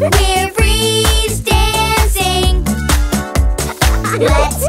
We're freeze dancing. Let's